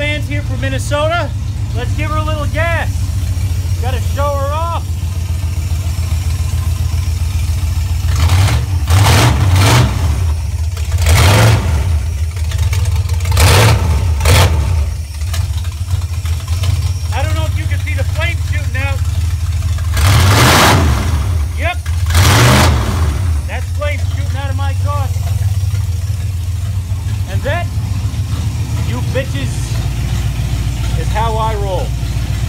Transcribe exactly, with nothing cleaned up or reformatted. fans here from Minnesota. Let's give her a little gas. Gotta show her off.